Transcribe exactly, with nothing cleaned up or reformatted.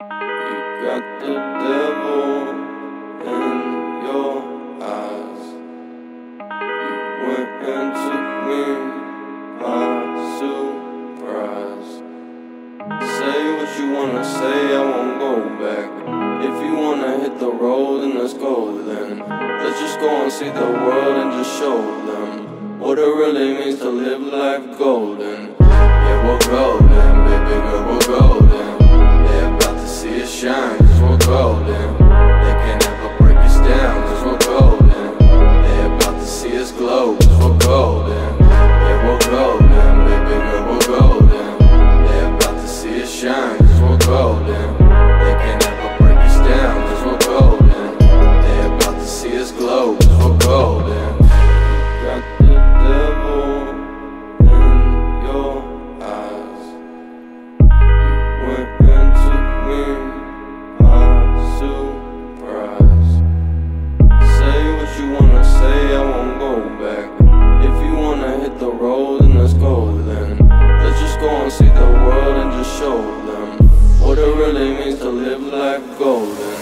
Got the devil in your eyes. You went and took me by surprise. Say what you wanna say, I won't go back. If you wanna hit the road, then let's go then. Let's just go and see the world and just show them what it really means to live life golden. Yeah, we're golden, baby girl, we're golden. They're about to see us shine, cause we're golden. They can never break us down, cause we're golden. They're about to see us glow, cause we're golden. Yeah, we're golden, baby girl, we're golden. They're about to see us shine, cause we're golden. They can never break us down, cause we're golden. They're about to see us glow, cause we're golden. Got the devil in your eyes. You went and took me by surprise. Say what you wanna say, I won't go back. If you wanna hit the road, then let's go then. Let's just go and see the world and just show them what it really means to live life golden.